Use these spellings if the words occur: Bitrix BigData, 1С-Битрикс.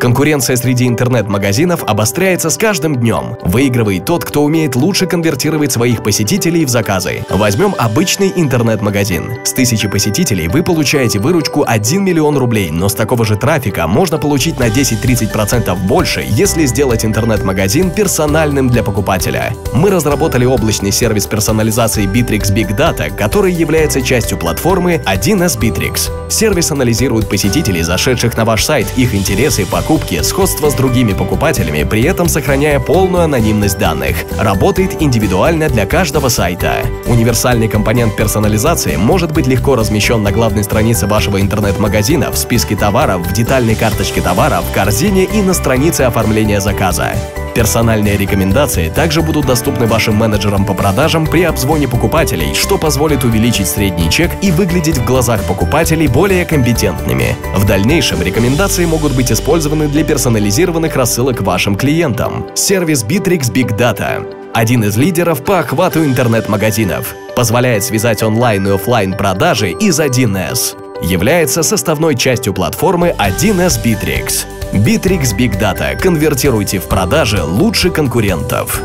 Конкуренция среди интернет-магазинов обостряется с каждым днем. Выигрывает тот, кто умеет лучше конвертировать своих посетителей в заказы. Возьмем обычный интернет-магазин. С 1000 посетителей вы получаете выручку 1 миллион рублей, но с такого же трафика можно получить на 10-30% больше, если сделать интернет-магазин персональным для покупателя. Мы разработали облачный сервис персонализации Bitrix BigData, который является частью платформы 1С-Битрикс. Сервис анализирует посетителей, зашедших на ваш сайт, их интересы, покупки, сходство с другими покупателями, при этом сохраняя полную анонимность данных. Работает индивидуально для каждого сайта. Универсальный компонент персонализации может быть легко размещен на главной странице вашего интернет-магазина, в списке товаров, в детальной карточке товара, в корзине и на странице оформления заказа. Персональные рекомендации также будут доступны вашим менеджерам по продажам при обзвоне покупателей, что позволит увеличить средний чек и выглядеть в глазах покупателей более компетентными. В дальнейшем рекомендации могут быть использованы для персонализированных рассылок вашим клиентам. Сервис Bitrix BigData – один из лидеров по охвату интернет-магазинов. Позволяет связать онлайн и офлайн продажи из 1С. Является составной частью платформы 1С-Битрикс. Bitrix BigData. Конвертируйте в продажи лучше конкурентов.